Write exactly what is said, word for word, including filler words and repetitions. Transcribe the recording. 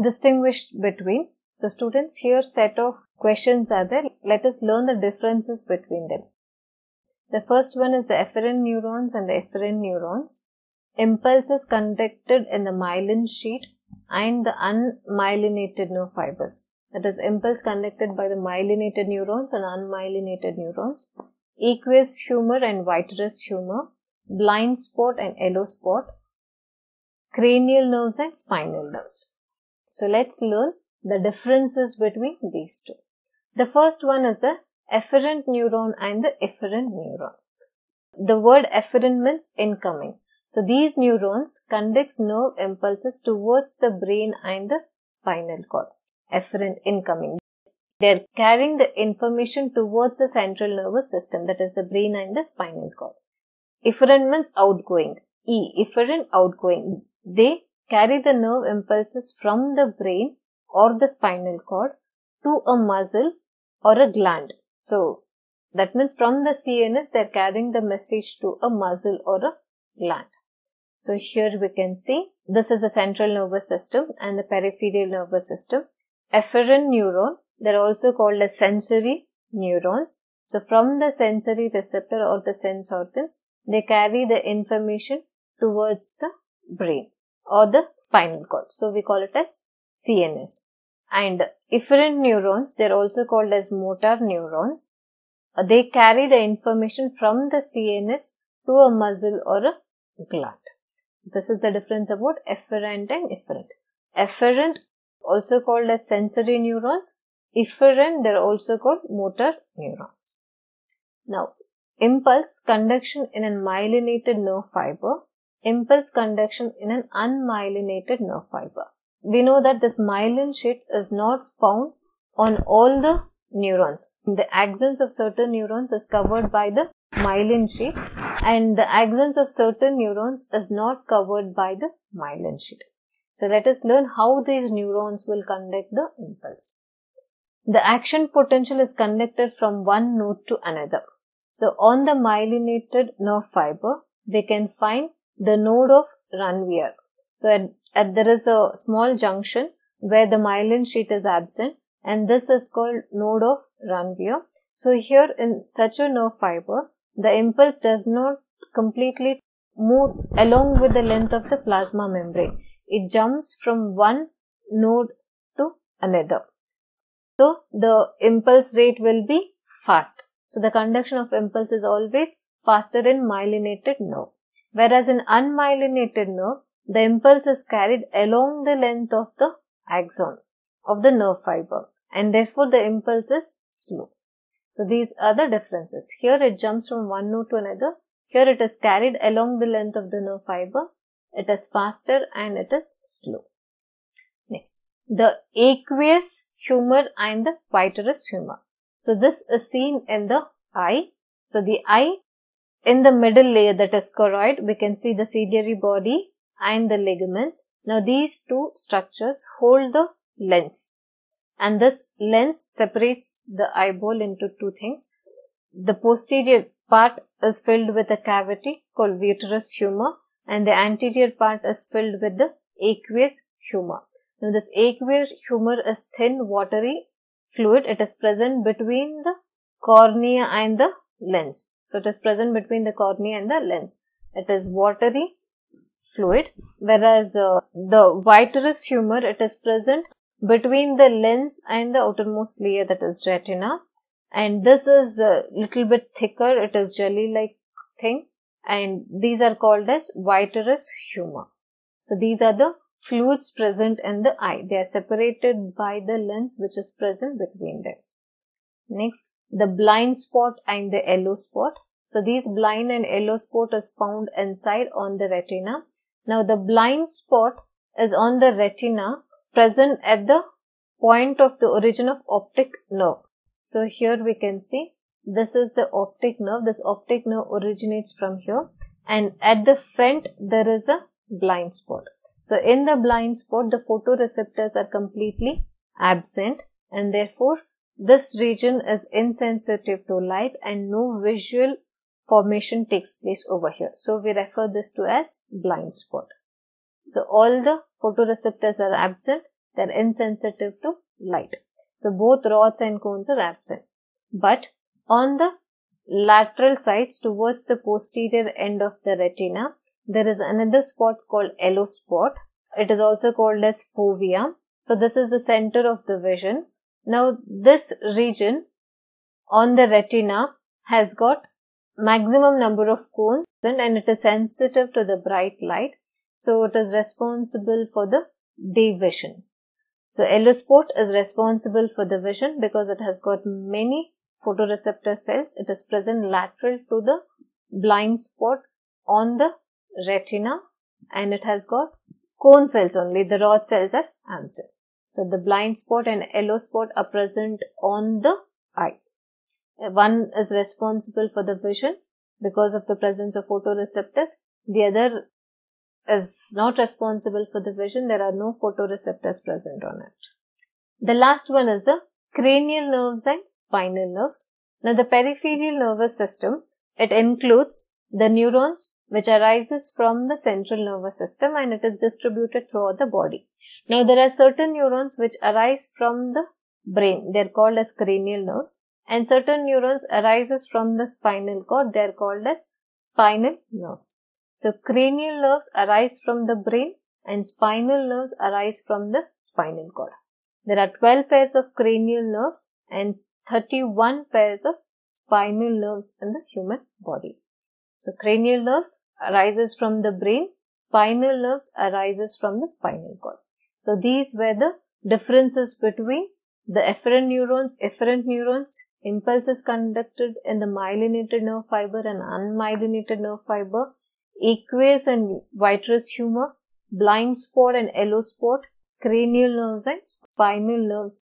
distinguished between. So students, here set of questions are there. Let us learn the differences between them. The first one is the efferent neurons and the efferent neurons. Impulses conducted in the myelin sheath and the unmyelinated neurofibers. That is, impulse conducted by the myelinated neurons and unmyelinated neurons. Aqueous humor and vitreous humor. Blind spot and yellow spot. Cranial nerves and spinal nerves. So let's learn the differences between these two. The first one is the efferent neuron and the efferent neuron. The word efferent means incoming. So these neurons conduct nerve impulses towards the brain and the spinal cord. Efferent, incoming. They are carrying the information towards the central nervous system, that is the brain and the spinal cord. Efferent means outgoing. E. Efferent, outgoing. They carry the nerve impulses from the brain or the spinal cord to a muscle or a gland. So that means from the C N S they are carrying the message to a muscle or a gland. So here we can see this is the central nervous system and the peripheral nervous system. Efferent neuron, they are also called as sensory neurons. So from the sensory receptor or the sense organs, they carry the information towards the brain or the spinal cord. So we call it as C N S. And efferent neurons, they are also called as motor neurons. They carry the information from the C N S to a muscle or a gland. So this is the difference about efferent and efferent. Efferent, also called as sensory neurons. Efferent, they are also called motor neurons. Now, impulse conduction in an myelinated nerve fiber. Impulse conduction in an unmyelinated nerve fiber. We know that this myelin sheath is not found on all the neurons. The axons of certain neurons is covered by the myelin sheath, and the axons of certain neurons is not covered by the myelin sheath. So let us learn how these neurons will conduct the impulse. The action potential is conducted from one node to another. So on the myelinated nerve fiber, we can find the node of Ranvier. So at, at there is a small junction where the myelin sheath is absent, and this is called node of Ranvier. So here in such a nerve fiber, the impulse does not completely move along with the length of the plasma membrane. It jumps from one node to another. So the impulse rate will be fast. So the conduction of impulse is always faster in myelinated nerve. Whereas in unmyelinated nerve, the impulse is carried along the length of the axon of the nerve fiber, and therefore the impulse is slow. So these are the differences. Here it jumps from one node to another. Here it is carried along the length of the nerve fiber. It is faster and it is slow. Next, the aqueous humor and the vitreous humor. So this is seen in the eye. So the eye, in the middle layer, that is choroid, we can see the ciliary body and the ligaments. Now these two structures hold the lens, and this lens separates the eyeball into two things. The posterior part is filled with a cavity called vitreous humor, and the anterior part is filled with the aqueous humor. Now this aqueous humor is thin watery fluid. It is present between the cornea and the lens. So it is present between the cornea and the lens. It is watery fluid. Whereas uh, the vitreous humor, it is present between the lens and the outermost layer, that is retina, and this is a little bit thicker. It is jelly like thing, and these are called as vitreous humor. So these are the fluids present in the eye. They are separated by the lens which is present between them. Next, the blind spot and the yellow spot. So these blind and yellow spot is found inside on the retina. Now the blind spot is on the retina, present at the point of the origin of optic nerve. So here we can see this is the optic nerve. This optic nerve originates from here, and at the front there is a blind spot. So in the blind spot, the photoreceptors are completely absent, and therefore this region is insensitive to light and no visual formation takes place over here. So we refer this to as blind spot. So all the photoreceptors are absent They are insensitive to light. So both rods and cones are absent. But on the lateral sides towards the posterior end of the retina, there is another spot called yellow spot. It is also called as fovea. So this is the center of the vision. Now this region on the retina has got maximum number of cones and it is sensitive to the bright light. So it is responsible for the day vision. So yellow spot is responsible for the vision because it has got many photoreceptor cells. It is present lateral to the blind spot on the retina and it has got cone cells only. The rod cells are absent. So the blind spot and yellow spot are present on the eye. One is responsible for the vision because of the presence of photoreceptors. The other is not responsible for the vision. There are no photoreceptors present on it. The last one is the cranial nerves and spinal nerves. Now the peripheral nervous system, it includes the neurons which arises from the central nervous system and it is distributed throughout the body. Now there are certain neurons which arise from the brain. They are called as cranial nerves. And certain neurons arises from the spinal cord. They are called as spinal nerves. So cranial nerves arise from the brain and spinal nerves arise from the spinal cord. There are twelve pairs of cranial nerves and thirty-one pairs of spinal nerves in the human body. So cranial nerves arises from the brain, spinal nerves arises from the spinal cord. So these were the differences between the efferent neurons, efferent neurons. Impulse is conducted in the myelinated nerve fiber and unmyelinated nerve fiber, aqueous and vitreous humor, blind spot and yellow spot, cranial nerves and spinal nerves